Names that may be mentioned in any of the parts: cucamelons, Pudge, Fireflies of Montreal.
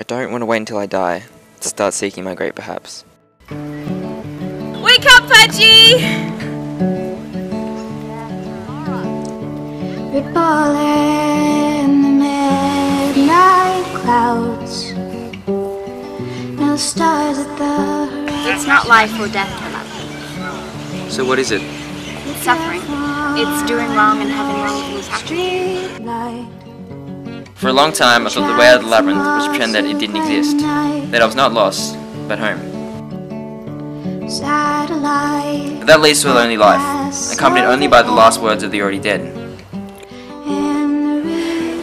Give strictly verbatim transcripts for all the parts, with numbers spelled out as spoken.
I don't want to wait until I die to start seeking my grave, perhaps. Wake up, Pudgy! Ripple in the midnight clouds. No stars at the horizon. It's not life or death, beloved. So what is it? It's suffering. It's doing wrong and having wrong things happen. For a long time, I thought the way out of the labyrinth was to pretend that it didn't exist. That I was not lost, but home. But that leads to a lonely life, accompanied only by the last words of the already dead.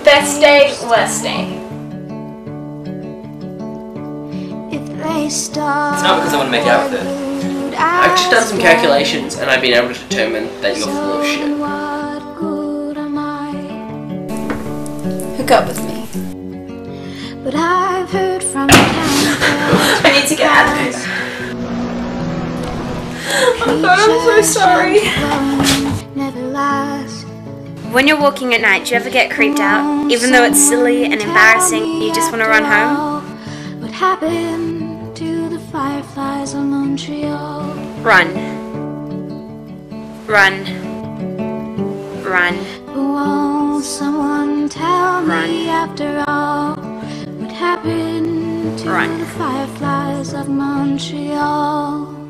Best day, worst day. It's not because I want to make out with it. I've just done some calculations and I've been able to determine that you're full of shit. Hook up with me. But I've heard from I need to get out of this. Oh God, I'm so sorry. When you're walking at night, do you ever get creeped out? Even though it's silly and embarrassing, you just want to run home? What happened to the Fireflies of Montreal? Run. Run. Run. Won't someone tell me after all what happened to the Fireflies of Montreal?